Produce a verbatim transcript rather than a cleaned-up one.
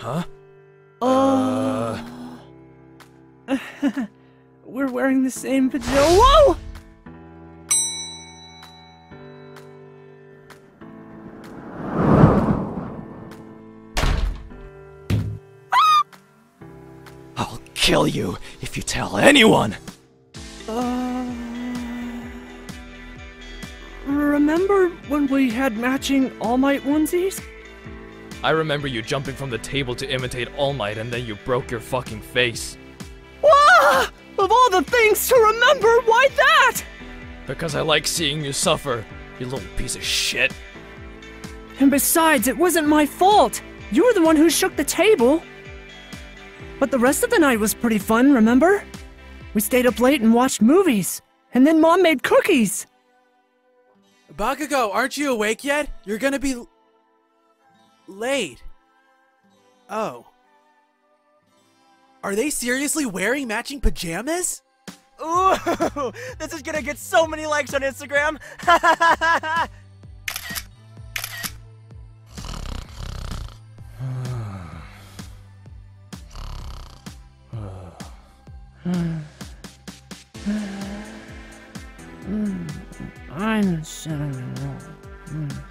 Huh? Oh. Uh... We're wearing the same pajama. Whoa! I'll kill you if you tell anyone! Uh... Remember when we had matching All Might onesies? I remember you jumping from the table to imitate All Might and then you broke your fucking face. Whoa! Of all the things to remember, why that? Because I like seeing you suffer, you little piece of shit. And besides, it wasn't my fault. You were the one who shook the table. But the rest of the night was pretty fun, remember? We stayed up late and watched movies, and then Mom made cookies. Bakugo, aren't you awake yet? You're gonna be... l- late. Oh. Are they seriously wearing matching pajamas? Ooh, this is gonna get so many likes on Instagram! I'm sitting wrong.